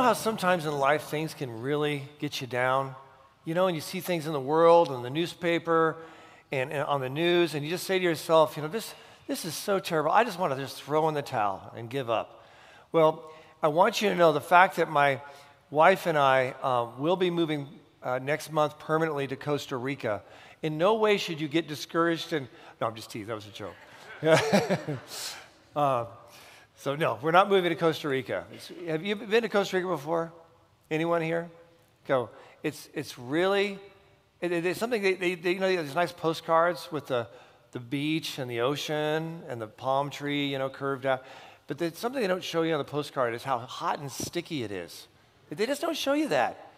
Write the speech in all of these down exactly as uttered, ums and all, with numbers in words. know how sometimes in life things can really get you down? You know, and you see things in the world and the newspaper and, and on the news, and you just say to yourself, you know, this, this is so terrible. I just want to just throw in the towel and give up. Well, I want you to know the fact that my wife and I uh, will be moving uh, next month permanently to Costa Rica. In no way should you get discouraged and, no, I'm just teasing, that was a joke. uh, so no, we're not moving to Costa Rica. It's, have you been to Costa Rica before? Anyone here? Go. It's it's really, it, it's something, they, they, they, you know, there's nice postcards with the, the beach and the ocean and the palm tree, you know, curved out. But the, something they don't show you on the postcard is how hot and sticky it is. They just don't show you that.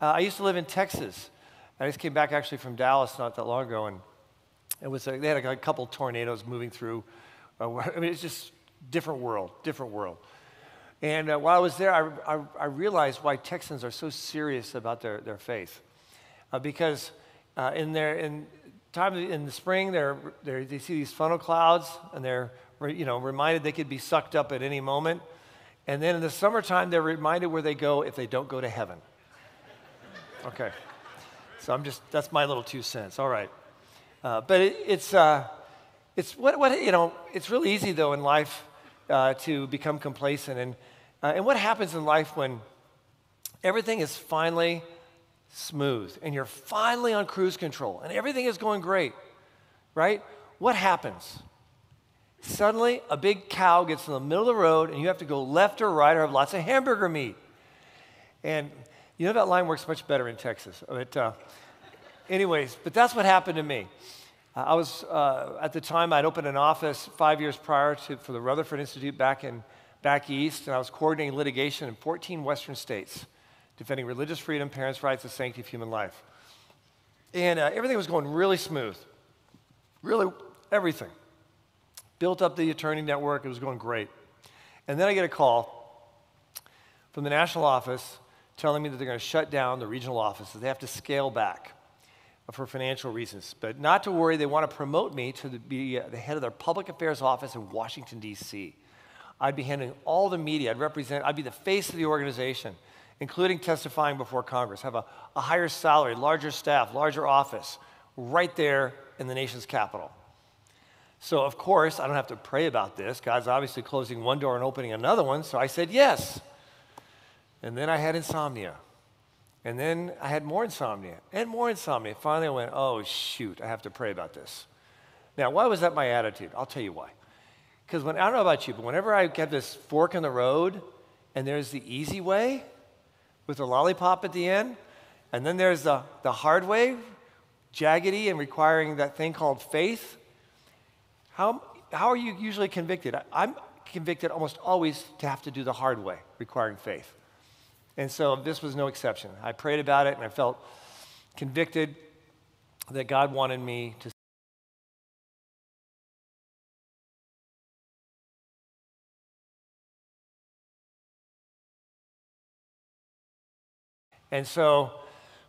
Uh, I used to live in Texas. I just came back actually from Dallas not that long ago, and it was a, they had a, a couple tornadoes moving through. Uh, I mean, it's just different world, different world. And uh, while I was there, I, I, I realized why Texans are so serious about their, their faith, uh, because uh, in their in time in the spring, they're, they're, they see these funnel clouds, and they're re, you know reminded they could be sucked up at any moment. And then in the summertime, they're reminded where they go if they don't go to heaven. Okay, so I'm just that's my little two cents. All right, uh, but it, it's uh, it's what what you know. It's really easy though in life uh, to become complacent and. Uh, and what happens in life when everything is finally smooth and you're finally on cruise control and everything is going great, right? What happens? Suddenly, a big cow gets in the middle of the road and you have to go left or right or have lots of hamburger meat. And you know that line works much better in Texas. But uh, anyways, but that's what happened to me. Uh, I was, uh, at the time, I'd opened an office five years prior to for the Rutherford Institute back in back east, and I was coordinating litigation in fourteen Western states, defending religious freedom, parents' rights, and sanctity of human life. And uh, everything was going really smooth, really everything. Built up the attorney network, it was going great. And then I get a call from the national office telling me that they're gonna shut down the regional offices. They have to scale back for financial reasons. But not to worry, they wanna promote me to the, be uh, the head of their public affairs office in Washington, D C I'd be handling all the media. I'd represent, I'd be the face of the organization, including testifying before Congress, have a, a higher salary, larger staff, larger office, right there in the nation's capital. So of course, I don't have to pray about this. God's obviously closing one door and opening another one, so I said yes. And then I had insomnia. And then I had more insomnia and more insomnia. Finally, I went, oh shoot, I have to pray about this. Now, why was that my attitude? I'll tell you why. Because when, I don't know about you, but whenever I get this fork in the road and there's the easy way with a lollipop at the end, and then there's the, the hard way, jaggedy and requiring that thing called faith, how, how are you usually convicted? I, I'm convicted almost always to have to do the hard way, requiring faith. And so this was no exception. I prayed about it and I felt convicted that God wanted me to And so,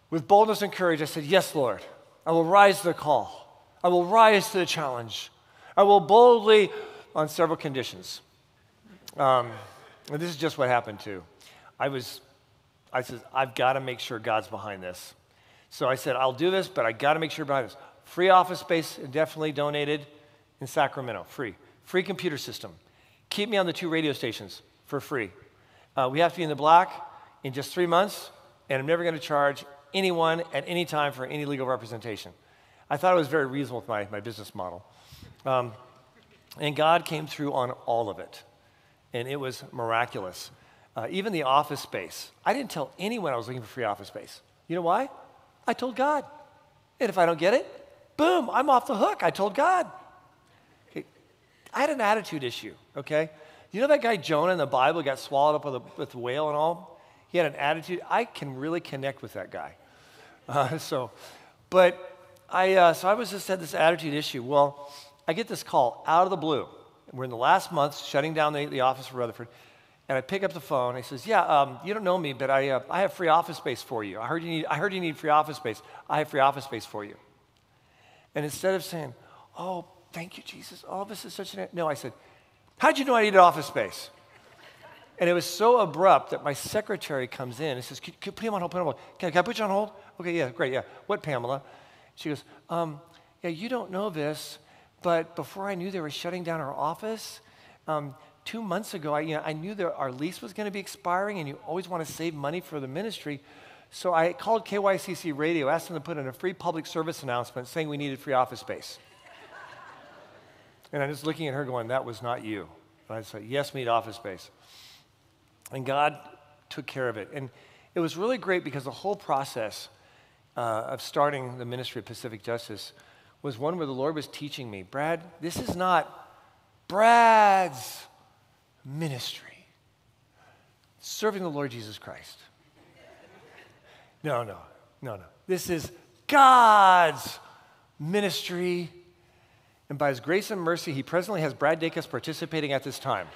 with boldness and courage, I said, yes, Lord, I will rise to the call. I will rise to the challenge. I will boldly, on several conditions. Um, and this is just what happened, too. I was, I said, I've got to make sure God's behind this. So I said, I'll do this, but I got to make sure behind this. Free office space, definitely donated in Sacramento, free. Free computer system. Keep me on the two radio stations for free. Uh, we have to be in the black in just three months. And I'm never going to charge anyone at any time for any legal representation. I thought it was very reasonable with my, my business model. Um, and God came through on all of it. And it was miraculous. Uh, even the office space. I didn't tell anyone I was looking for free office space. You know why? I told God. And if I don't get it, boom, I'm off the hook. I told God. Okay. I had an attitude issue, okay? You know that guy Jonah in the Bible got swallowed up with a, with a whale and all? He had an attitude. I can really connect with that guy. Uh, so, but I, uh, so I was just had this attitude issue. Well, I get this call out of the blue. We're in the last month, shutting down the, the office for Rutherford. And I pick up the phone. He says, yeah, um, you don't know me, but I, uh, I have free office space for you. I heard you, need, I heard you need free office space. I have free office space for you. And instead of saying, oh, thank you, Jesus. Oh, this is such an, no, I said, how'd you know I needed office space? And it was so abrupt that my secretary comes in and says, can, can you put him on hold, put him on hold. Can, can I put you on hold? Okay, yeah, great, yeah. What, Pamela? She goes, um, yeah, you don't know this, but before I knew they were shutting down our office, um, two months ago, I, you know, I knew that our lease was going to be expiring, and you always want to save money for the ministry. So I called K Y C C Radio, asked them to put in a free public service announcement saying we needed free office space. And I'm just looking at her going, that was not you. And I said, yes, we need office space. And God took care of it. And it was really great because the whole process uh, of starting the ministry of Pacific Justice was one where the Lord was teaching me, Brad, this is not Brad's ministry. Serving the Lord Jesus Christ. No, no, no, no. This is God's ministry. And by his grace and mercy, he presently has Brad Dacus participating at this time.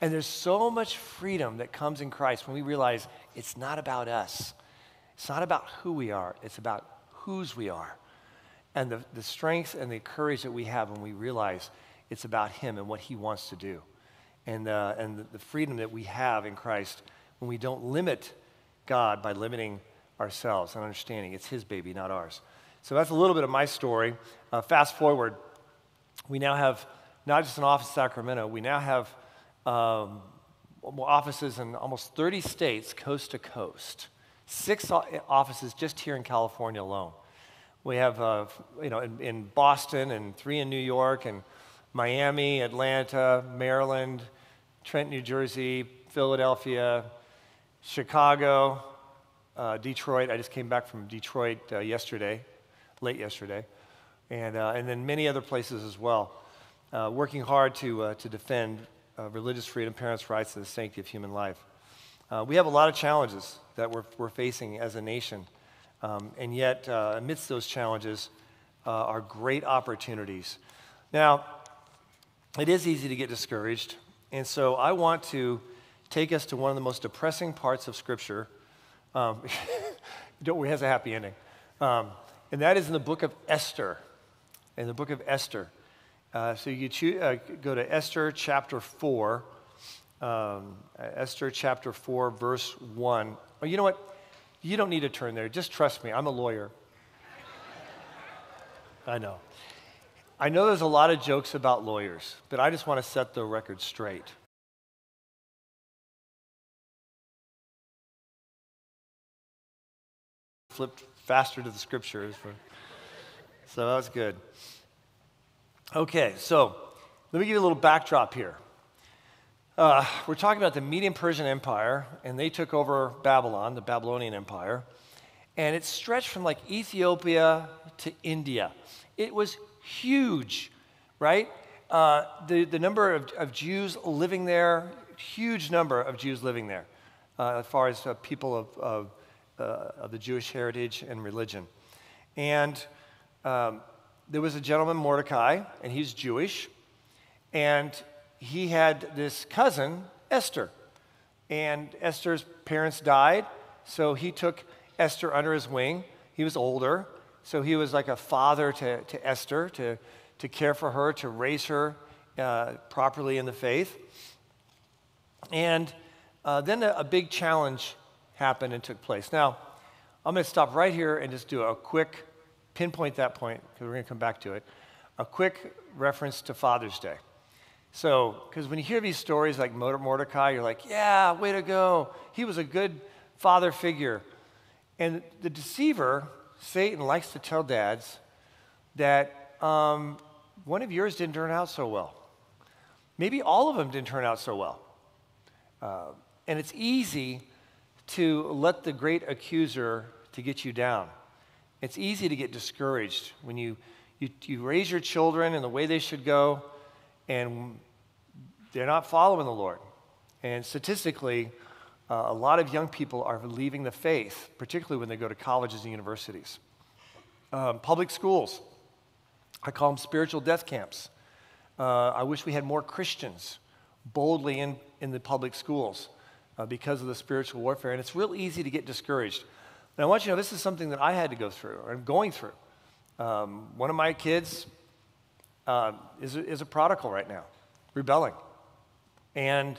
And there's so much freedom that comes in Christ when we realize it's not about us. It's not about who we are. It's about whose we are. And the, the strength and the courage that we have when we realize it's about him and what he wants to do. And, uh, and the, the freedom that we have in Christ when we don't limit God by limiting ourselves and understanding it's his baby, not ours. So that's a little bit of my story. Uh, fast forward, we now have not just an office in Sacramento, we now have Um, offices in almost thirty states, coast to coast. Six offices just here in California alone. We have, uh, you know, in, in Boston and three in New York and Miami, Atlanta, Maryland, Trenton, New Jersey, Philadelphia, Chicago, uh, Detroit. I just came back from Detroit uh, yesterday, late yesterday, and uh, and then many other places as well. Uh, working hard to uh, to defend. Uh, religious freedom, parents' rights, and the sanctity of human life. Uh, we have a lot of challenges that we're, we're facing as a nation, um, and yet uh, amidst those challenges uh, are great opportunities. Now, it is easy to get discouraged, and so I want to take us to one of the most depressing parts of Scripture. Um, don't worry, it has a happy ending. Um, and that is in the book of Esther, in the book of Esther. Uh, so you choose, uh, go to Esther chapter four, um, Esther chapter four, verse one. Oh, you know what? You don't need to turn there. Just trust me. I'm a lawyer. I know. I know there's a lot of jokes about lawyers, but I just want to set the record straight. Flipped faster to the scriptures. But, so that was good. Okay, so let me give you a little backdrop here. Uh, we're talking about the Median Persian Empire, and they took over Babylon, the Babylonian Empire, and it stretched from like Ethiopia to India. It was huge, right? Uh, the, the number of, of Jews living there, huge number of Jews living there, uh, as far as uh, people of, of, uh, of the Jewish heritage and religion. And um, there was a gentleman, Mordecai, and he's Jewish, and he had this cousin, Esther, and Esther's parents died, so he took Esther under his wing. He was older, so he was like a father to, to Esther, to, to care for her, to raise her uh, properly in the faith. And uh, then a, a big challenge happened and took place. Now, I'm going to stop right here and just do a quick pinpoint that point, because we're going to come back to it. A quick reference to Father's Day. So, because when you hear these stories like Mordecai, you're like, yeah, way to go. He was a good father figure. And the deceiver, Satan, likes to tell dads that um, one of yours didn't turn out so well. Maybe all of them didn't turn out so well. Uh, and it's easy to let the great accuser to get you down. It's easy to get discouraged when you, you, you raise your children in the way they should go, and they're not following the Lord. And statistically, uh, a lot of young people are leaving the faith, particularly when they go to colleges and universities. Um, public schools, I call them spiritual death camps. Uh, I wish we had more Christians boldly in, in the public schools uh, because of the spiritual warfare, and it's real easy to get discouraged. And I want you to know this is something that I had to go through, or I'm going through. Um, one of my kids uh, is, is a prodigal right now, rebelling. And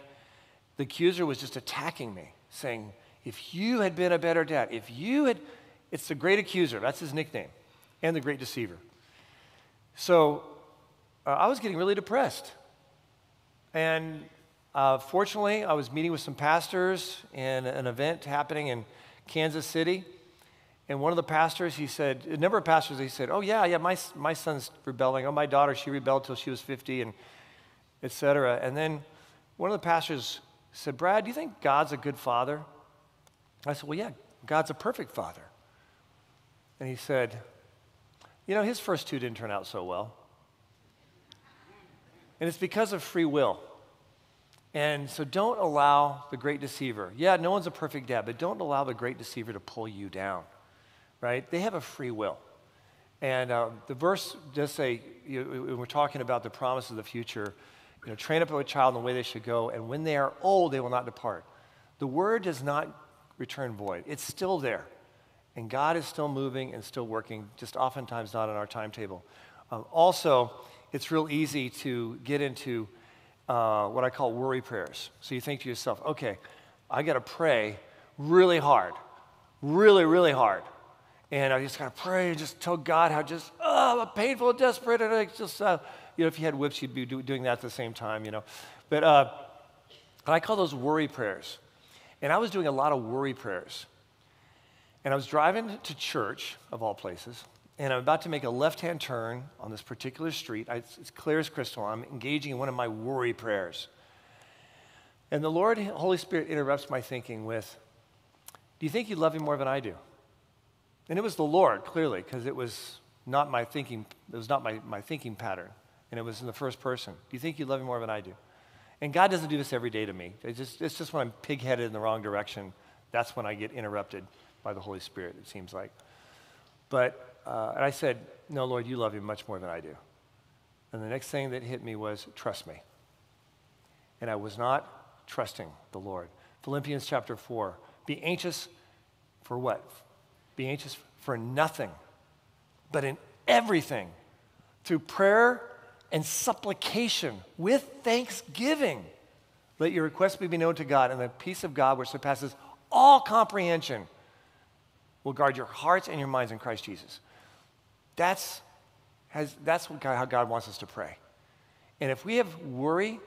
the accuser was just attacking me, saying, if you had been a better dad, if you had, it's the great accuser, that's his nickname, and the great deceiver. So uh, I was getting really depressed. And uh, fortunately, I was meeting with some pastors in an event happening in Kansas City. And one of the pastors, he said, a number of pastors, he said, oh, yeah, yeah, my, my son's rebelling. Oh, my daughter, she rebelled till she was fifty, and et cetera. And then one of the pastors said, Brad, do you think God's a good father? I said, well, yeah, God's a perfect father. And he said, you know, his first two didn't turn out so well. And it's because of free will. And so don't allow the great deceiver. Yeah, no one's a perfect dad, but don't allow the great deceiver to pull you down, right? They have a free will. And uh, the verse does say, you know, we're talking about the promise of the future, you know, train up a child in the way they should go, and when they are old, they will not depart. The word does not return void. It's still there. And God is still moving and still working, just oftentimes not on our timetable. Um, also, it's real easy to get into uh, what I call worry prayers. So you think to yourself, okay, I got to pray really hard, really, really hard. And I just got to pray and just tell God how just, oh, I'm painful, desperate. And I just, uh, you know, if you had whips, you'd be do- doing that at the same time, you know. But uh, I call those worry prayers. And I was doing a lot of worry prayers. And I was driving to church, of all places, and I'm about to make a left-hand turn on this particular street. I, it's, it's clear as crystal. I'm engaging in one of my worry prayers. And the Lord, Holy Spirit, interrupts my thinking with, do you think you love me more than I do? And it was the Lord, clearly, because it was not my thinking, it was not my, my thinking pattern, and it was in the first person. Do you think you love me more than I do? And God doesn't do this every day to me. It's just, it's just when I'm pig-headed in the wrong direction, that's when I get interrupted by the Holy Spirit, it seems like. But, uh, and I said, no, Lord, you love me much more than I do. And the next thing that hit me was, trust me. And I was not trusting the Lord. Philippians chapter four, be anxious for what? Be anxious for nothing, but in everything, through prayer and supplication, with thanksgiving, let your requests be known to God, and the peace of God, which surpasses all comprehension, will guard your hearts and your minds in Christ Jesus. That's, has, that's what God, how God wants us to pray. And if we have worry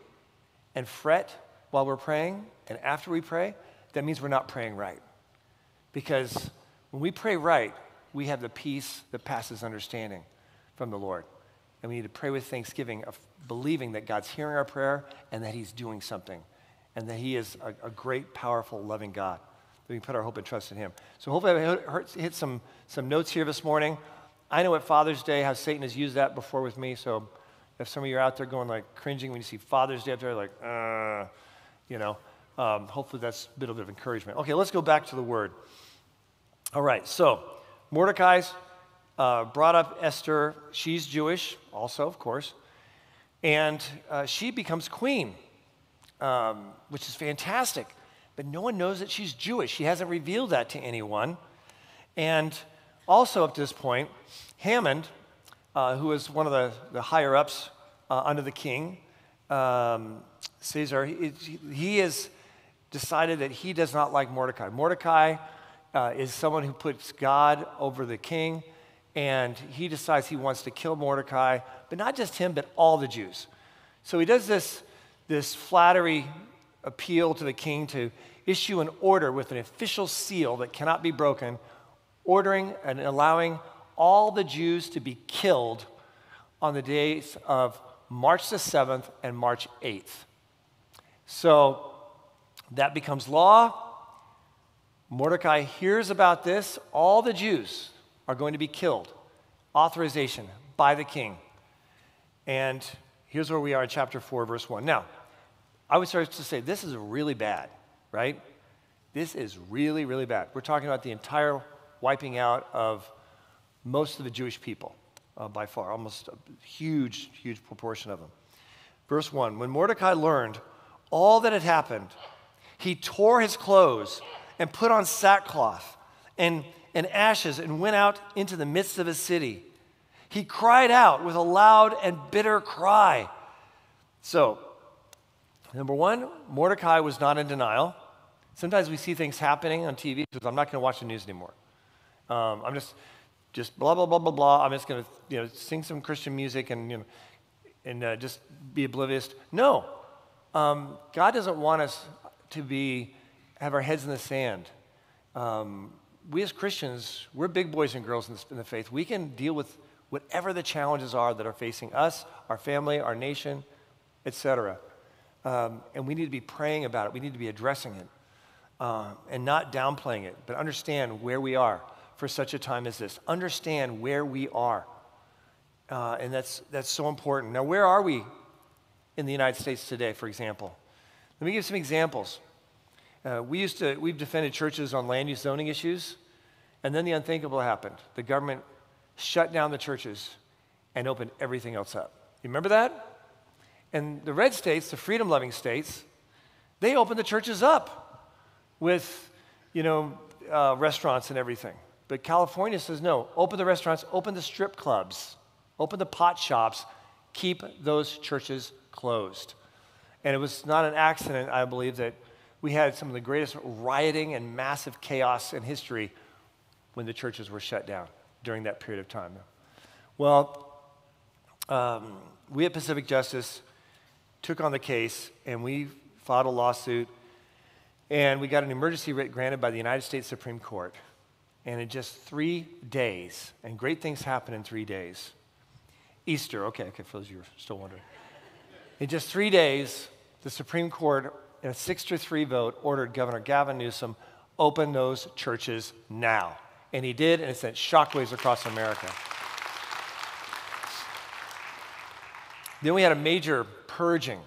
and fret while we're praying and after we pray, that means we're not praying right. Because when we pray right, we have the peace that passes understanding from the Lord. And we need to pray with thanksgiving, of believing that God's hearing our prayer and that he's doing something and that he is a, a great, powerful, loving God. We put our hope and trust in him. So hopefully I hit some, some notes here this morning. I know at Father's Day how Satan has used that before with me. So if some of you are out there going like cringing when you see Father's Day up there, like, uh, you know, um, hopefully that's a little bit of encouragement. Okay, let's go back to the word. All right, so Mordecai's uh, brought up Esther. She's Jewish also, of course. And uh, she becomes queen, um, which is fantastic. But no one knows that she's Jewish. She hasn't revealed that to anyone. And also up to this point, Haman, uh, who is one of the, the higher-ups uh, under the king, um, Caesar, he, he has decided that he does not like Mordecai. Mordecai uh, is someone who puts God over the king, and he decides he wants to kill Mordecai, but not just him, but all the Jews. So he does this, this flattery appeal to the king to issue an order with an official seal that cannot be broken, ordering and allowing all the Jews to be killed on the days of March the seventh and March eighth. So that becomes law. Mordecai hears about this. All the Jews are going to be killed. Authorization by the king. And here's where we are in chapter four, verse one. Now, I would start to say, this is really bad, right? This is really, really bad. We're talking about the entire wiping out of most of the Jewish people uh, by far, almost a huge, huge proportion of them. Verse one, when Mordecai learned all that had happened, he tore his clothes and put on sackcloth and, and ashes and went out into the midst of his city. He cried out with a loud and bitter cry. So Number one, Mordecai was not in denial. Sometimes we see things happening on T V because I'm not going to watch the news anymore. Um, I'm just, just blah, blah, blah, blah, blah. I'm just going to, you know, sing some Christian music and, you know, and uh, just be oblivious. No, um, God doesn't want us to be, have our heads in the sand. Um, we as Christians, we're big boys and girls in the, in the faith. We can deal with whatever the challenges are that are facing us, our family, our nation, et cetera. Um, and we need to be praying about it. We need to be addressing it. Uh, and not downplaying it, but understand where we are for such a time as this. Understand where we are, uh, and that's that's so important. Now, where are we in the United States today, for example? Let me give some examples. Uh, we used to, we've defended churches on land use zoning issues, and then the unthinkable happened. The government shut down the churches and opened everything else up. You remember that? And the red states, the freedom-loving states, they opened the churches up with, you know, uh, restaurants and everything. But California says, no, open the restaurants, open the strip clubs, open the pot shops, keep those churches closed. And it was not an accident, I believe, that we had some of the greatest rioting and massive chaos in history when the churches were shut down during that period of time. Well, um, we at Pacific Justice took on the case, and we filed a lawsuit, and we got an emergency writ granted by the United States Supreme Court. And in just three days, and great things happen in three days. Easter, okay, okay, for those of you who are still wondering. In just three days, the Supreme Court, in a six to three vote, ordered Governor Gavin Newsom, open those churches now. And he did, and it sent shockwaves across America. Then we had a major purging,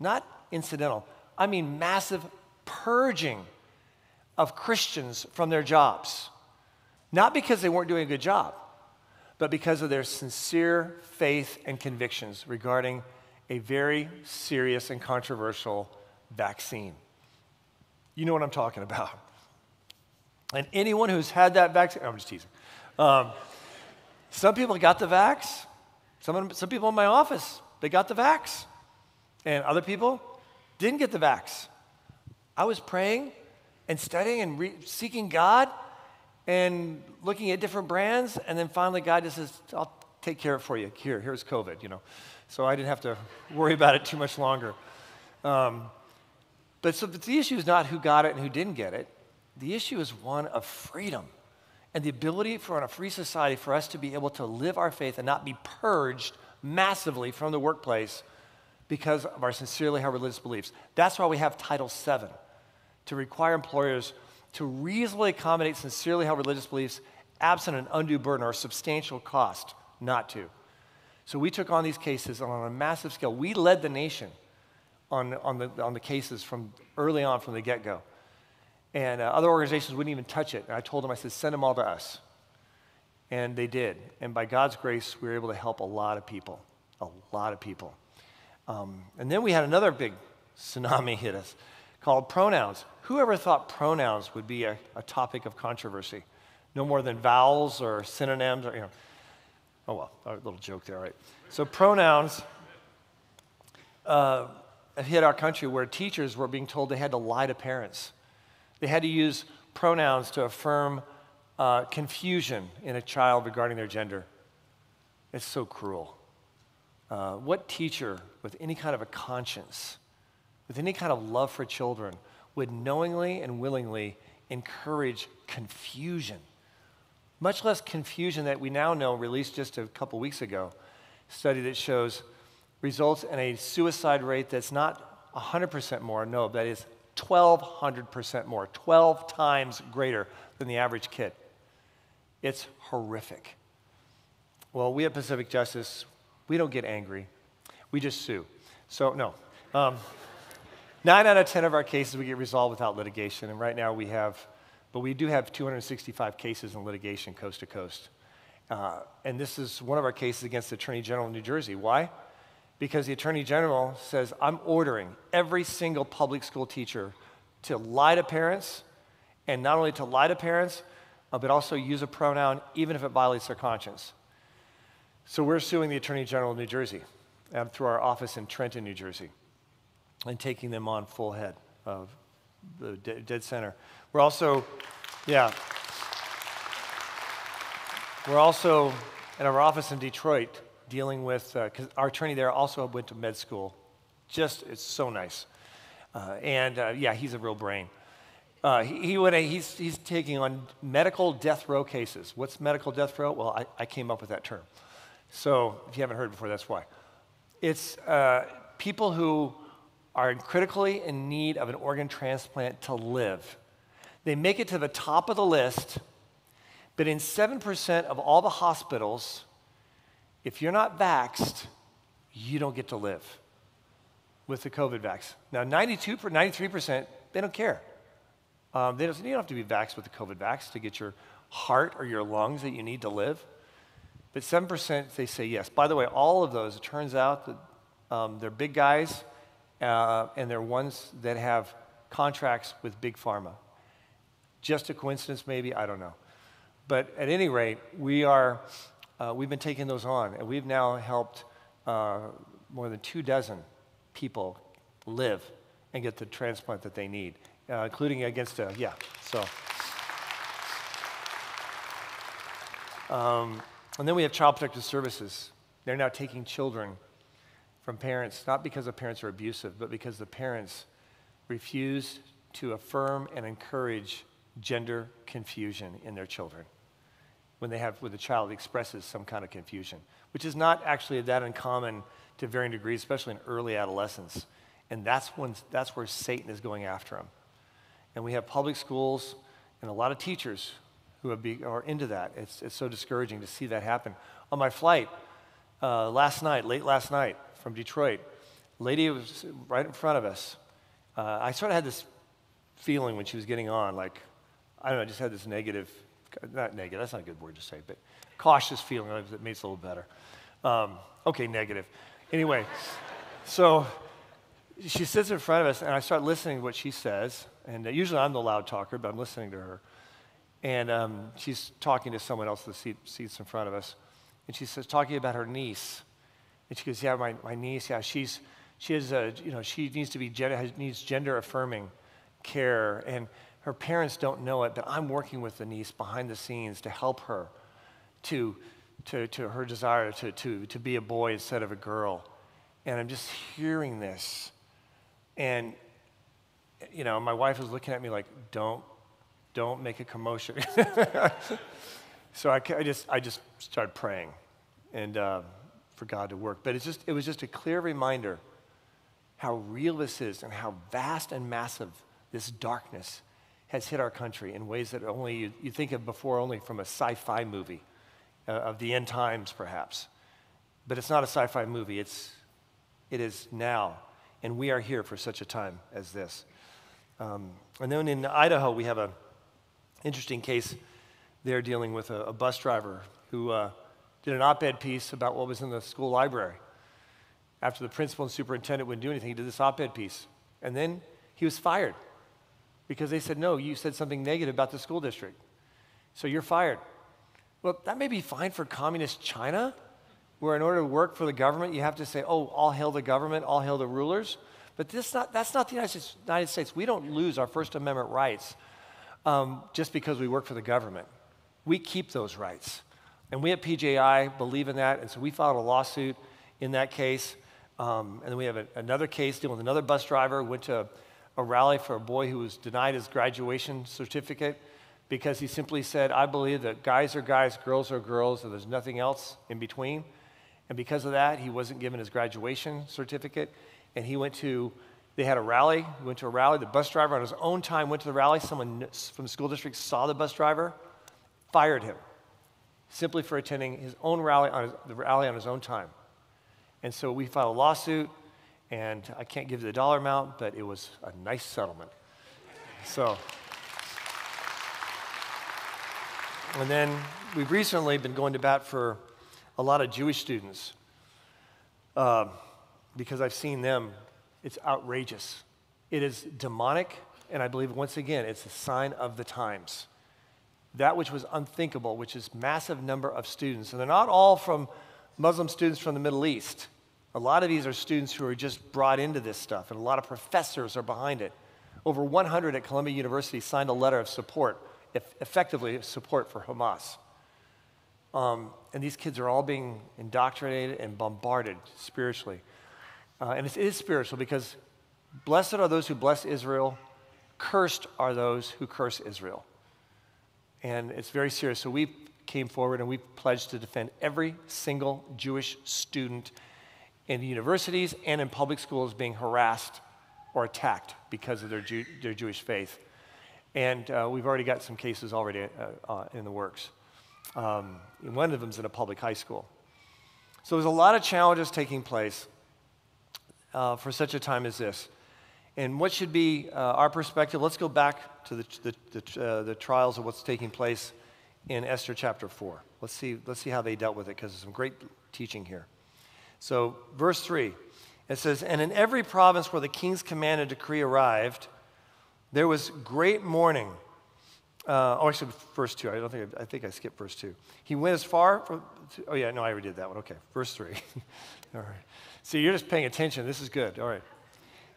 not incidental, I mean massive purging of Christians from their jobs, not because they weren't doing a good job, but because of their sincere faith and convictions regarding a very serious and controversial vaccine. You know what I'm talking about. And anyone who's had that vaccine, I'm just teasing. Um, some people got the vax. Some, some people in my office, they got the vax. And other people didn't get the vax. I was praying and studying and re- seeking God and looking at different brands, and then finally God just says, I'll take care of it for you. Here, here's COVID, you know. So I didn't have to worry about it too much longer. Um, but so but the issue is not who got it and who didn't get it. The issue is one of freedom and the ability for in a free society for us to be able to live our faith and not be purged massively from the workplace because of our sincerely held religious beliefs. That's why we have Title seven. To require employers to reasonably accommodate sincerely held religious beliefs absent an undue burden or substantial cost not to. So we took on these cases on a massive scale. We led the nation on, on, the, on the cases from early on from the get-go. And uh, other organizations wouldn't even touch it. And I told them, I said, send them all to us. And they did. And by God's grace, we were able to help a lot of people, a lot of people. Um, and then we had another big tsunami hit us called pronouns. Whoever thought pronouns would be a, a topic of controversy? No more than vowels or synonyms or, you know. Oh, well, a little joke there, right? So pronouns uh, hit our country where teachers were being told they had to lie to parents. They had to use pronouns to affirm uh, confusion in a child regarding their gender. It's so cruel. Uh, what teacher with any kind of a conscience, with any kind of love for children, would knowingly and willingly encourage confusion, much less confusion that we now know, released just a couple weeks ago, a study that shows results in a suicide rate that's not one hundred percent more, no, that is twelve hundred percent more, twelve times greater than the average kid. It's horrific. Well, we at Pacific Justice, we don't get angry. We just sue. So, no. Um, Nine out of ten of our cases we get resolved without litigation, and right now we have, but we do have two hundred sixty-five cases in litigation coast to coast. Uh, and this is one of our cases against the Attorney General of New Jersey. Why? Because the Attorney General says, I'm ordering every single public school teacher to lie to parents, and not only to lie to parents, uh, but also use a pronoun even if it violates their conscience. So we're suing the Attorney General of New Jersey um, through our office in Trenton, New Jersey. and taking them on full head of the de- dead center. We're also, yeah, we're also at our office in Detroit dealing with, because uh, our attorney there also went to med school. Just, it's so nice. Uh, and uh, yeah, he's a real brain. Uh, he, he went, he's, he's taking on medical death row cases. What's medical death row? Well, I, I came up with that term. So if you haven't heard before, that's why. It's uh, people who are critically in need of an organ transplant to live. They make it to the top of the list, but in seven percent of all the hospitals, if you're not vaxxed, you don't get to live with the COVID vax. Now, ninety-two, ninety-three percent, they don't care. Um, they don't, you don't have to be vaxxed with the COVID vax to get your heart or your lungs that you need to live. But seven percent, they say yes. By the way, all of those, it turns out that um, they're big guys, uh, and they're ones that have contracts with Big Pharma. Just a coincidence, maybe? I don't know. But at any rate, we are, uh, we've been taking those on, and we've now helped uh, more than two dozen people live and get the transplant that they need, uh, including against a, yeah, so. Um, And then we have Child Protective Services. They're now taking children from parents, not because the parents are abusive, but because the parents refuse to affirm and encourage gender confusion in their children when they have, when the child expresses some kind of confusion, which is not actually that uncommon to varying degrees, especially in early adolescence. And that's when, that's where Satan is going after them. And we have public schools and a lot of teachers who are into that. It's, it's so discouraging to see that happen. On my flight uh, last night, late last night from Detroit, a lady was right in front of us. Uh, I sort of had this feeling when she was getting on, like, I don't know, I just had this negative, not negative, that's not a good word to say, but cautious feeling, that makes it a little better. Um, okay, negative. Anyway, so she sits in front of us, and I start listening to what she says, and usually I'm the loud talker, but I'm listening to her. And um, she's talking to someone else in the seat, seats in front of us. And she says, talking about her niece. And she goes, yeah, my, my niece, yeah, she's, she has a, you know, she needs to be, gender, needs gender affirming care. And her parents don't know it, but I'm working with the niece behind the scenes to help her to, to, to her desire to, to, to be a boy instead of a girl. And I'm just hearing this. And, you know, my wife was looking at me like, don't, Don't make a commotion. So I, I just I just started praying, and uh, for God to work. But it's just it was just a clear reminder how real this is and how vast and massive this darkness has hit our country in ways that only you, you think of before only from a sci-fi movie uh, of the end times perhaps. But it's not a sci-fi movie. It's it is now, and we are here for such a time as this. Um, and then in Idaho we have a interesting case. They're dealing with a, a bus driver who uh, did an op-ed piece about what was in the school library. After the principal and superintendent wouldn't do anything, he did this op-ed piece. And then he was fired because they said, no, you said something negative about the school district, so you're fired. Well, that may be fine for communist China, where in order to work for the government, you have to say, oh, all hail the government, all hail the rulers. But this not, that's not the United States. We don't lose our First Amendment rights Um, just because we work for the government. We keep those rights. And we at P J I believe in that, and so we filed a lawsuit in that case. Um, and then we have a, another case dealing with another bus driver who went to a, a rally for a boy who was denied his graduation certificate because he simply said, I believe that guys are guys, girls are girls, and there's nothing else in between. And because of that, he wasn't given his graduation certificate, and he went to They had a rally, went to a rally. The bus driver on his own time went to the rally. Someone from the school district saw the bus driver, fired him, simply for attending his own rally on his, the rally on his own time. And so we filed a lawsuit, and I can't give you the dollar amount, but it was a nice settlement. So, and then we've recently been going to bat for a lot of Jewish students uh, because I've seen them. It's outrageous. It is demonic, and I believe, once again, it's a sign of the times. That which was unthinkable, which is massive number of students, and they're not all from Muslim students from the Middle East. A A lot of these are students who are just brought into this stuff, and a lot of professors are behind it. Over one hundred at Columbia University signed a letter of support, effectively support for Hamas. Um, and these kids are all being indoctrinated and bombarded spiritually. Uh, and it is spiritual, because blessed are those who bless Israel, cursed are those who curse Israel. And it's very serious. So we came forward and we pledged to defend every single Jewish student in universities and in public schools being harassed or attacked because of their, Jew- their Jewish faith. And uh, we've already got some cases already uh, uh, in the works. Um, one of them's in a public high school. So there's a lot of challenges taking place uh, for such a time as this. And what should be uh, our perspective? Let's go back to the, the, the, uh, the trials of what's taking place in Esther chapter four. Let's see, let's see how they dealt with it, because there's some great teaching here. So verse three, it says, "And in every province where the king's command and decree arrived, there was great mourning." Uh, oh, actually, verse two. I don't think I, I think I skipped verse two. He went as far. From, oh yeah, no, I already did that one. Okay, verse three. All right. See, you're just paying attention. This is good. All right.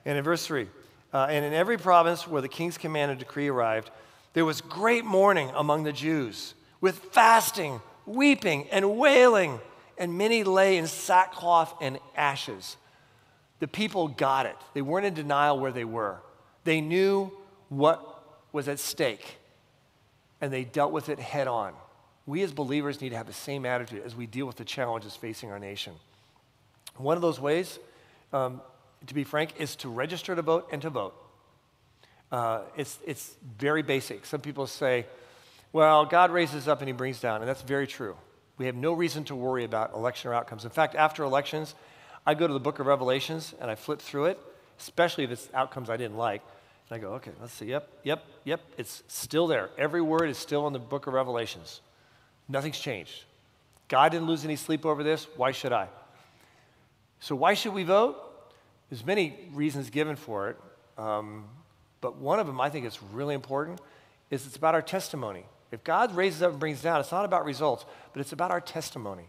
And in verse three, uh, "and in every province where the king's command and decree arrived, there was great mourning among the Jews, with fasting, weeping, and wailing, and many lay in sackcloth and ashes." The people got it. They weren't in denial where they were. They knew what was at stake, and they dealt with it head on. We as believers need to have the same attitude as we deal with the challenges facing our nation. One of those ways, um, to be frank, is to register to vote and to vote. Uh, it's, it's very basic. Some people say, well, God raises up and he brings down, and that's very true. We have no reason to worry about election outcomes. In fact, after elections, I go to the book of Revelations and I flip through it, especially if it's outcomes I didn't like, and I go, okay, let's see, yep, yep, yep, it's still there. Every word is still in the book of Revelations. Nothing's changed. God didn't lose any sleep over this. Why should I? So why should we vote? There's many reasons given for it, um, but one of them I think is really important is it's about our testimony. If God raises up and brings down, it's not about results, but it's about our testimony.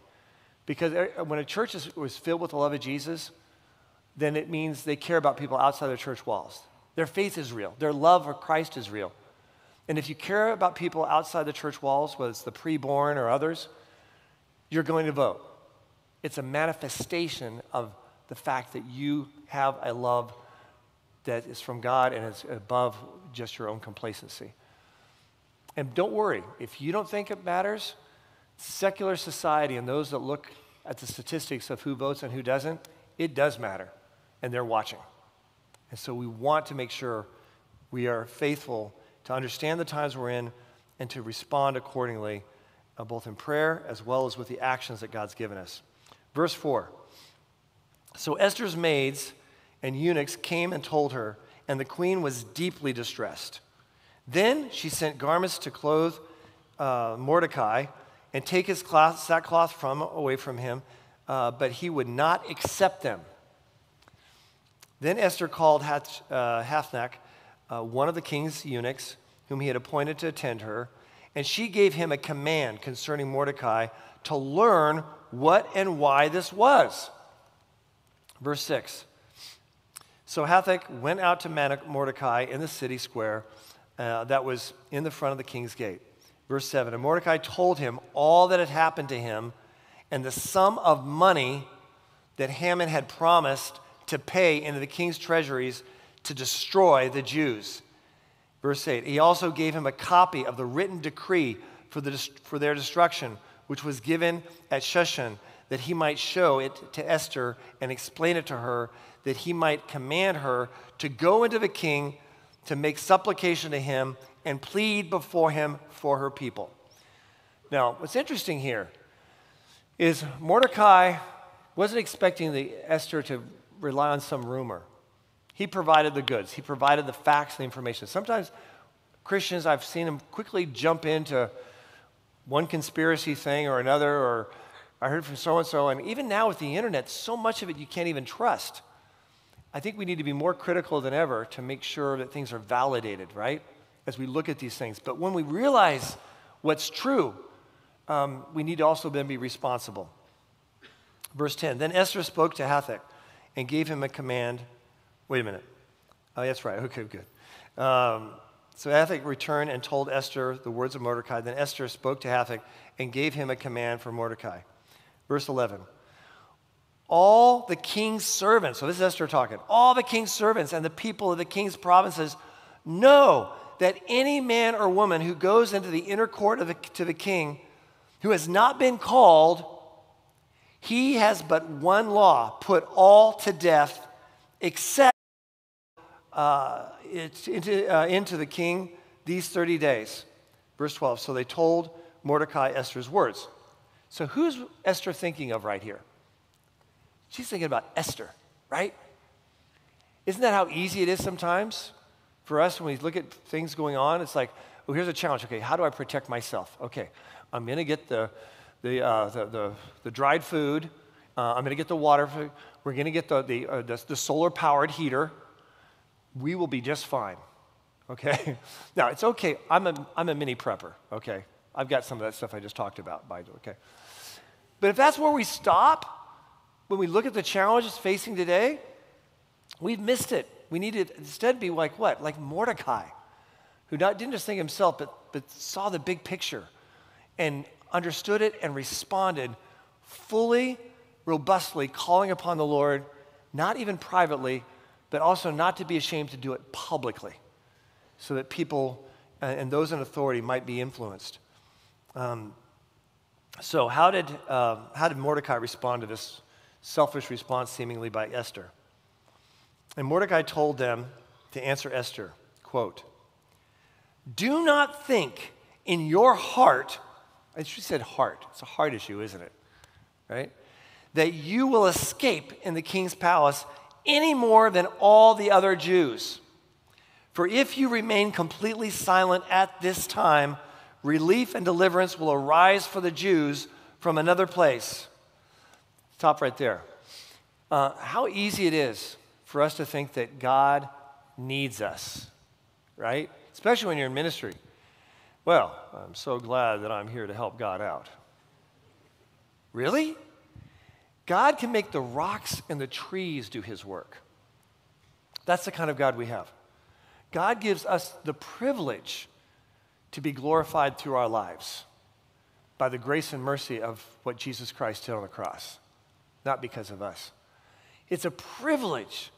Because when a church is, is filled with the love of Jesus, then it means they care about people outside their church walls. Their faith is real. Their love for Christ is real. And if you care about people outside the church walls, whether it's the preborn or others, you're going to vote. It's a manifestation of the fact that you have a love that is from God and is above just your own complacency. And don't worry, if you don't think it matters, secular society and those that look at the statistics of who votes and who doesn't, it does matter, and they're watching. And so we want to make sure we are faithful to understand the times we're in and to respond accordingly, uh, both in prayer as well as with the actions that God's given us. Verse four. "So Esther's maids and eunuchs came and told her, and the queen was deeply distressed. Then she sent garments to clothe uh, Mordecai and take his cloth, sackcloth from, away from him, uh, but he would not accept them. Then Esther called Hath, uh, Hathach, uh, one of the king's eunuchs, whom he had appointed to attend her, and she gave him a command concerning Mordecai to learn what and why this was." Verse six, "So Hathach went out to Mordecai in the city square uh, that was in the front of the king's gate." Verse seven, "And Mordecai told him all that had happened to him and the sum of money that Haman had promised to pay into the king's treasuries to destroy the Jews." Verse eight, "He also gave him a copy of the written decree for, the, for their destruction, which was given at Shushan, that he might show it to Esther and explain it to her, that he might command her to go into the king to make supplication to him and plead before him for her people." Now, what's interesting here is Mordecai wasn't expecting the Esther to rely on some rumor. He provided the goods. He provided the facts and the information. Sometimes Christians, I've seen them quickly jump into one conspiracy thing or another, or I heard from so-and-so, and even now with the internet, so much of it you can't even trust. I think we need to be more critical than ever to make sure that things are validated, right, as we look at these things. But when we realize what's true, um, we need to also then be responsible. Verse ten, then Esther spoke to Hathach and gave him a command. Wait a minute. Oh, that's right. Okay, good. Um, so Hathach returned and told Esther the words of Mordecai. Then Esther spoke to Hathach and gave him a command for Mordecai. Verse eleven, all the king's servants, so this is Esther talking, all the king's servants and the people of the king's provinces know that any man or woman who goes into the inner court of the, to the king who has not been called, he has but one law, put all to death, except uh, it, into, uh, into the king these thirty days. Verse twelve, so they told Mordecai Esther's words. So who's Esther thinking of right here? She's thinking about Esther, right? Isn't that how easy it is sometimes for us when we look at things going on? It's like, oh, here's a challenge. Okay, how do I protect myself? Okay, I'm going to get the the, uh, the the the dried food. Uh, I'm going to get the water food. We're going to get the the, uh, the the solar-powered heater. We will be just fine. Okay? Now, it's okay. I'm a I'm a mini prepper, okay? I've got some of that stuff I just talked about, by the way, okay? But if that's where we stop, when we look at the challenges facing today, we've missed it. We need to instead be like what? Like Mordecai, who not, didn't just think himself, but, but saw the big picture and understood it and responded fully, robustly, calling upon the Lord, not even privately, but also not to be ashamed to do it publicly so that people and those in authority might be influenced. Um, so how did, uh, how did Mordecai respond to this selfish response seemingly by Esther? And Mordecai told them to answer Esther, quote, do not think in your heart, and she said heart, it's a heart issue, isn't it, right? That you will escape in the king's palace any more than all the other Jews. For if you remain completely silent at this time, relief and deliverance will arise for the Jews from another place. Stop right there. Uh, how easy it is for us to think that God needs us, right? Especially when you're in ministry. Well, I'm so glad that I'm here to help God out. Really? God can make the rocks and the trees do his work. That's the kind of God we have. God gives us the privilege to be glorified through our lives by the grace and mercy of what Jesus Christ did on the cross, not because of us. It's a privilege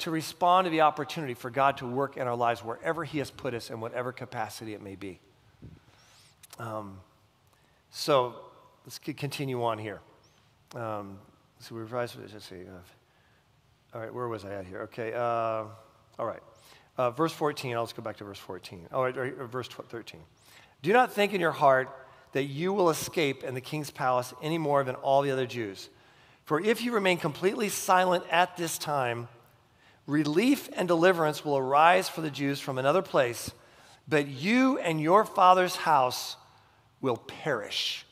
to respond to the opportunity for God to work in our lives wherever he has put us in whatever capacity it may be. Um, so let's continue on here. Um, so we revised, let's see. Uh, all right, where was I at here? Okay, uh, all right. Uh, verse fourteen, I'll just go back to verse fourteen. Oh, or, or verse thirteen. Do not think in your heart that you will escape in the king's palace any more than all the other Jews. For if you remain completely silent at this time, relief and deliverance will arise for the Jews from another place, but you and your father's house will perish.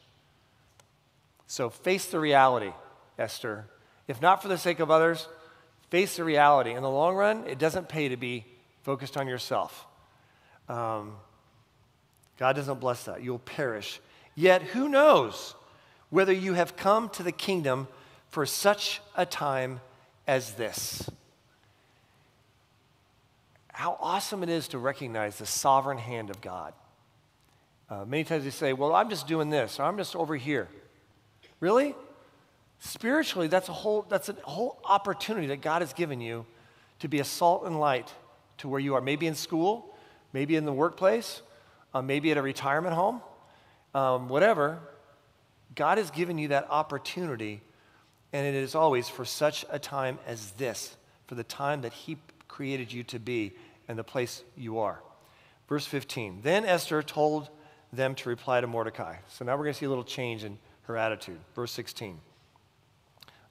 So face the reality, Esther. If not for the sake of others, face the reality. In the long run, it doesn't pay to be focused on yourself. Um, God doesn't bless that. You'll perish. Yet who knows whether you have come to the kingdom for such a time as this. How awesome it is to recognize the sovereign hand of God. Uh, many times we say, well, I'm just doing this, or I'm just over here. Really? Spiritually, that's a whole, that's a whole opportunity that God has given you to be a salt and light to where you are, maybe in school, maybe in the workplace, uh, maybe at a retirement home, um, whatever. God has given you that opportunity, and it is always for such a time as this, for the time that he created you to be and the place you are. Verse fifteen, then Esther told them to reply to Mordecai. So now we're going to see a little change in her attitude. Verse sixteen,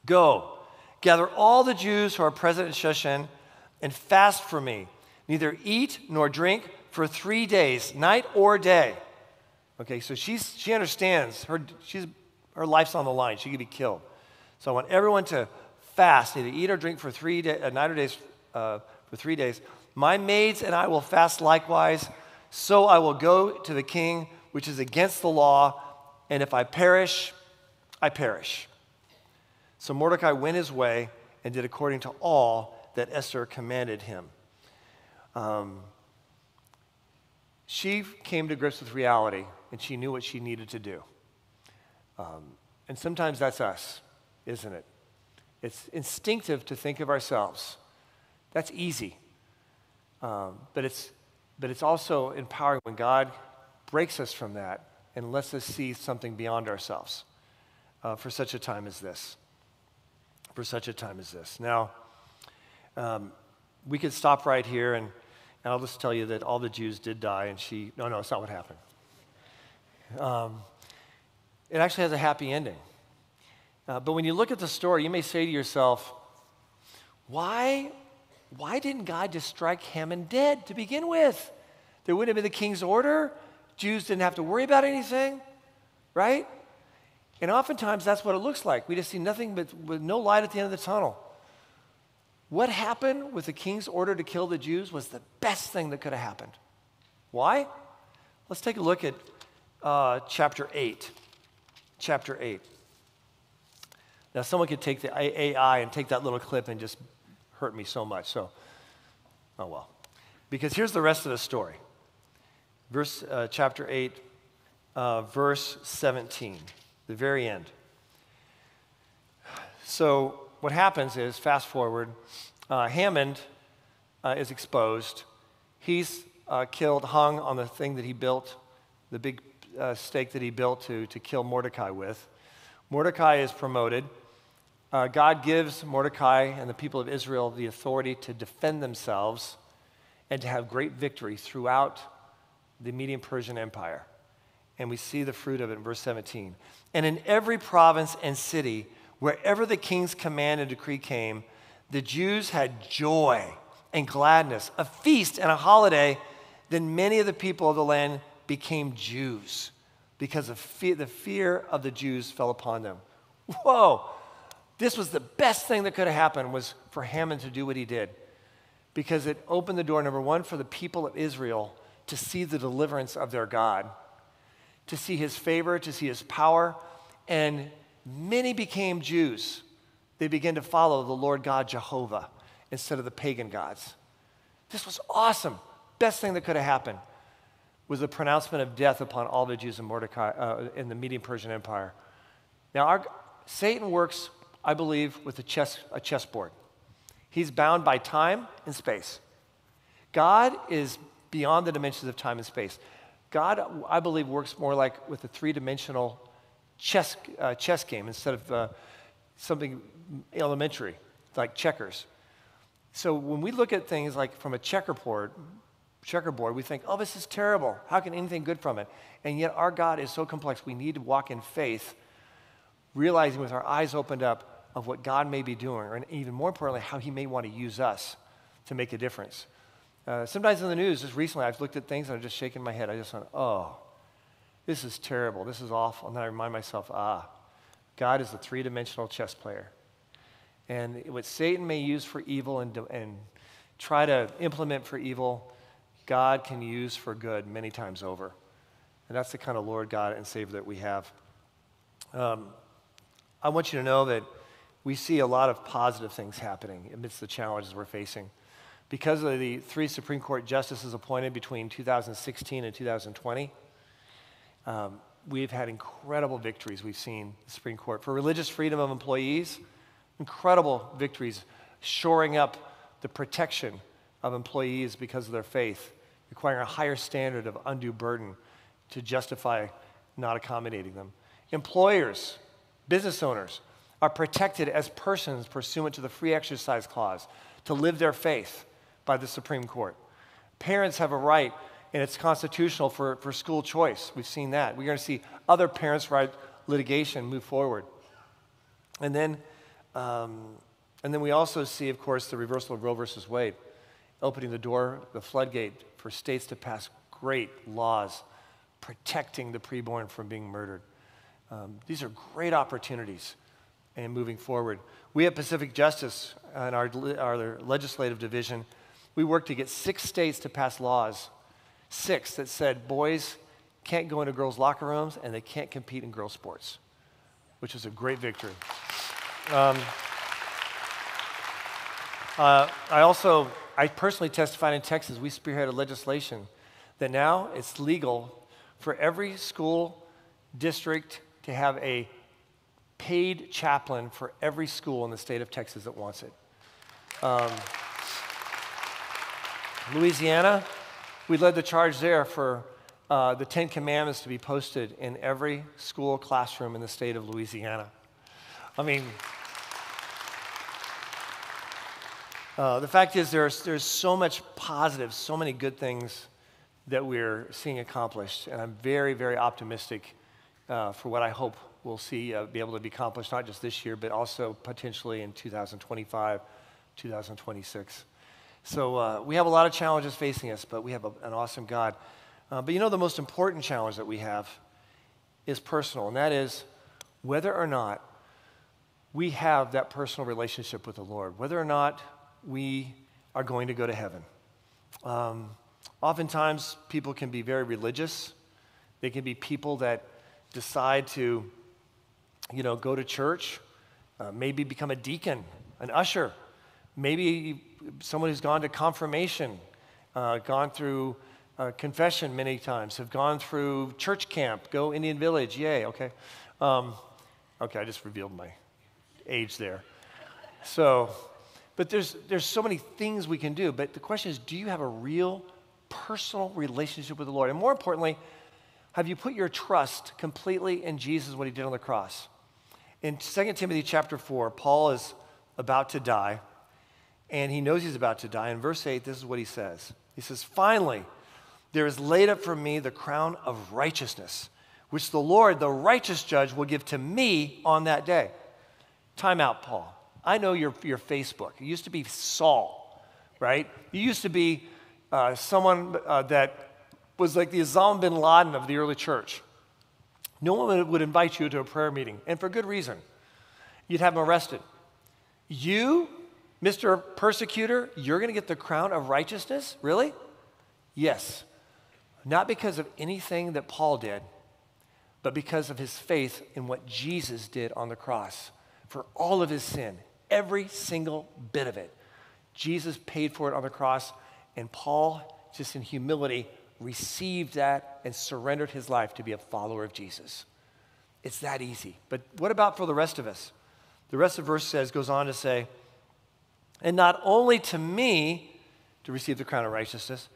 go, gather all the Jews who are present in Shushan and fast for me. Neither eat nor drink for three days, night or day. Okay, so she's, she understands. Her, she's, her life's on the line. She could be killed. So I want everyone to fast, neither eat or drink for three days, uh, night or days, uh, for three days. My maids and I will fast likewise. So I will go to the king, which is against the law. And if I perish, I perish. So Mordecai went his way and did according to all that Esther commanded him. Um, she came to grips with reality, and she knew what she needed to do. Um, and sometimes that's us, isn't it? It's instinctive to think of ourselves. That's easy. Um, but it's but it's also empowering when God breaks us from that and lets us see something beyond ourselves uh, for such a time as this. For such a time as this. Now, um, we could stop right here, and, and I'll just tell you that all the Jews did die, and she, no, no, it's not what happened. Um, it actually has a happy ending. Uh, but when you look at the story, you may say to yourself, why Why didn't God just strike Haman dead to begin with? There wouldn't have been the king's order. Jews didn't have to worry about anything, right? And oftentimes that's what it looks like. We just see nothing but with no light at the end of the tunnel. What happened with the king's order to kill the Jews was the best thing that could have happened. Why? Let's take a look at uh, chapter eight. Chapter eight. Now someone could take the A I and take that little clip and just hurt me so much, so, oh well. Because here's the rest of the story. Verse, uh, chapter eight, uh, verse seventeen, the very end. So what happens is, fast forward, uh, Haman uh, is exposed. He's uh, killed, hung on the thing that he built, the big uh, stake that he built to, to kill Mordecai with. Mordecai is promoted. Uh, God gives Mordecai and the people of Israel the authority to defend themselves and to have great victory throughout the Median Persian Empire. And we see the fruit of it in verse seventeen. And in every province and city, wherever the king's command and decree came, the Jews had joy and gladness, a feast and a holiday. Then many of the people of the land became Jews because of fe- the fear of the Jews fell upon them. Whoa! This was the best thing that could have happened was for Haman to do what he did, because it opened the door, number one, for the people of Israel to see the deliverance of their God, to see his favor, to see his power, and many became Jews. They began to follow the Lord God Jehovah instead of the pagan gods. This was awesome. Best thing that could have happened was the pronouncement of death upon all the Jews in Mordecai, uh, in the Median Persian Empire. Now, our, Satan works, I believe, with a chess a chessboard. He's bound by time and space. God is beyond the dimensions of time and space. God, I believe, works more like with a three-dimensional chess uh, chess game instead of uh, something elementary like checkers. So when we look at things like from a checkerboard, checkerboard, we think, "Oh, this is terrible. How can anything good from it?" And yet, our God is so complex. We need to walk in faith, realizing with our eyes opened up of what God may be doing, or even more importantly, how he may want to use us to make a difference. Uh, sometimes in the news, just recently, I've looked at things and I've just shaken my head. I just went, oh, this is terrible. This is awful. And then I remind myself, ah, God is a three-dimensional chess player. And what Satan may use for evil and, and try to implement for evil, God can use for good many times over. And that's the kind of Lord, God, and Savior that we have. Um, I want you to know that we see a lot of positive things happening amidst the challenges we're facing. Because of the three Supreme Court justices appointed between two thousand sixteen and two thousand twenty, um, we've had incredible victories we've seen the Supreme Court. For religious freedom of employees, incredible victories, shoring up the protection of employees because of their faith, requiring a higher standard of undue burden to justify not accommodating them. Employers, business owners are protected as persons pursuant to the Free Exercise Clause to live their faith by the Supreme Court. Parents have a right, and it's constitutional for, for school choice. We've seen that. We're going to see other parents' right litigation move forward. And then, um, and then we also see, of course, the reversal of Roe versus Wade, opening the door, the floodgate for states to pass great laws protecting the preborn from being murdered. Um, these are great opportunities and moving forward. We at Pacific Justice and our, our legislative division, we worked to get six states to pass laws, six that said boys can't go into girls' locker rooms and they can't compete in girls' sports, which was a great victory. Um, uh, I also, I personally testified in Texas. We spearheaded legislation that now it's legal for every school district to have a paid chaplain for every school in the state of Texas that wants it. Um, Louisiana, we led the charge there for uh, the Ten Commandments to be posted in every school classroom in the state of Louisiana. I mean, uh, the fact is there's, there's so much positive, so many good things that we're seeing accomplished, and I'm very, very optimistic uh, for what I hope we'll see uh, be able to be accomplished, not just this year, but also potentially in two thousand twenty-five, two thousand twenty-six. So uh, we have a lot of challenges facing us, but we have a, an awesome God. Uh, but you know, the most important challenge that we have is personal, and that is whether or not we have that personal relationship with the Lord, whether or not we are going to go to heaven. Um, oftentimes, people can be very religious. They can be people that decide to, you know, go to church, uh, maybe become a deacon, an usher, maybe someone who's gone to confirmation, uh, gone through uh, confession many times, have gone through church camp, go Indian Village, yay, okay. Um, okay, I just revealed my age there. So, but there's, there's so many things we can do, but the question is, do you have a real personal relationship with the Lord? And more importantly, have you put your trust completely in Jesus, what he did on the cross? In Second Timothy chapter four, Paul is about to die, and he knows he's about to die. In verse eight, this is what he says. He says, "Finally, there is laid up for me the crown of righteousness, which the Lord, the righteous judge, will give to me on that day." Time out, Paul. I know your, your Facebook. You used to be Saul, right? You used to be uh, someone uh, that was like the Osama bin Laden of the early church. No one would invite you to a prayer meeting, and for good reason. You'd have them arrested. You, Mister Persecutor, you're going to get the crown of righteousness? Really? Yes. Not because of anything that Paul did, but because of his faith in what Jesus did on the cross for all of his sin, every single bit of it. Jesus paid for it on the cross, and Paul, just in humility, received that and surrendered his life to be a follower of Jesus. It's that easy. But what about for the rest of us? The rest of verse says, goes on to say, "And not only to me to receive the crown of righteousness,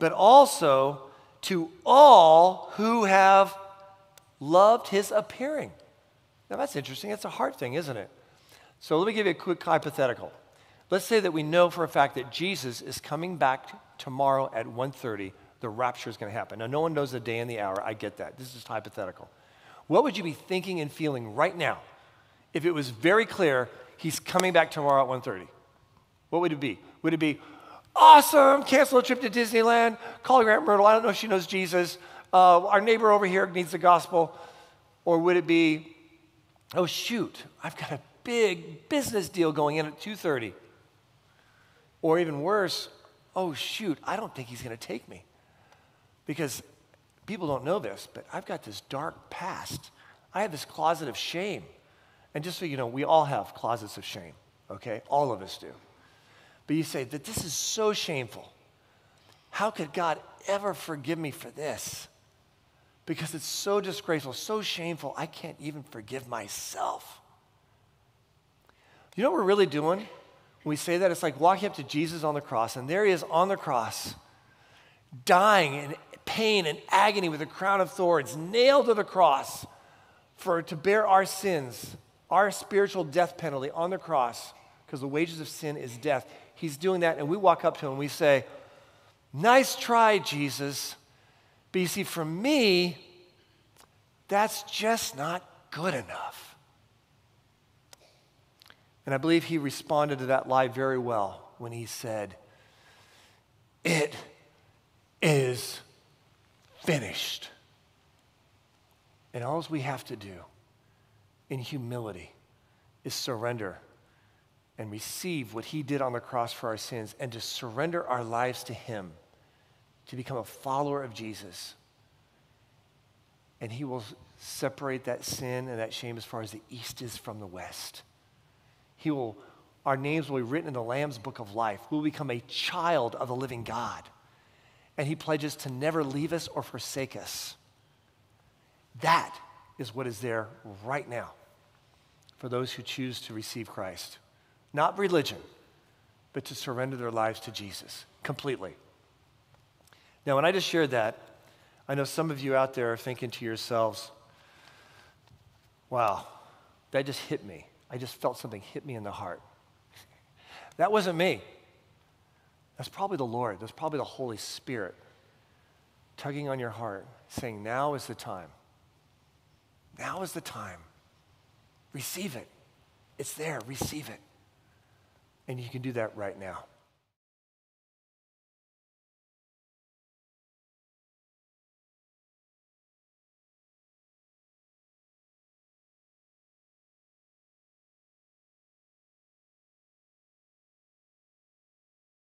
but also to all who have loved his appearing." Now that's interesting. That's a hard thing, isn't it? So let me give you a quick hypothetical. Let's say that we know for a fact that Jesus is coming back tomorrow at one thirty. The rapture is going to happen. Now, no one knows the day and the hour. I get that. This is just hypothetical. What would you be thinking and feeling right now if it was very clear he's coming back tomorrow at one thirty? What would it be? Would it be, awesome, cancel a trip to Disneyland, call Grant Myrtle, I don't know if she knows Jesus, uh, our neighbor over here needs the gospel? Or would it be, oh, shoot, I've got a big business deal going in at two thirty? Or even worse, oh, shoot, I don't think he's going to take me. Because people don't know this, but I've got this dark past. I have this closet of shame. And just so you know, we all have closets of shame, okay? All of us do. But you say that this is so shameful. How could God ever forgive me for this? Because it's so disgraceful, so shameful, I can't even forgive myself. You know what we're really doing when we say that? It's like walking up to Jesus on the cross, and there he is on the cross, dying in pain and agony with a crown of thorns, nailed to the cross for to bear our sins, our spiritual death penalty on the cross, because the wages of sin is death. He's doing that, and we walk up to him and we say, "Nice try, Jesus." But you see, for me, that's just not good enough. And I believe he responded to that lie very well when he said, "It is finished." And all we have to do in humility is surrender and receive what he did on the cross for our sins, and to surrender our lives to him, to become a follower of Jesus. And he will separate that sin and that shame as far as the east is from the west. He will, our names will be written in the Lamb's book of life. We will become a child of the living God. And he pledges to never leave us or forsake us. That is what is there right now for those who choose to receive Christ. Not religion, but to surrender their lives to Jesus completely. Now, when I just shared that, I know some of you out there are thinking to yourselves, wow, that just hit me. I just felt something hit me in the heart. That wasn't me. That's probably the Lord. That's probably the Holy Spirit tugging on your heart, saying, now is the time. Now is the time. Receive it. It's there. Receive it. And you can do that right now.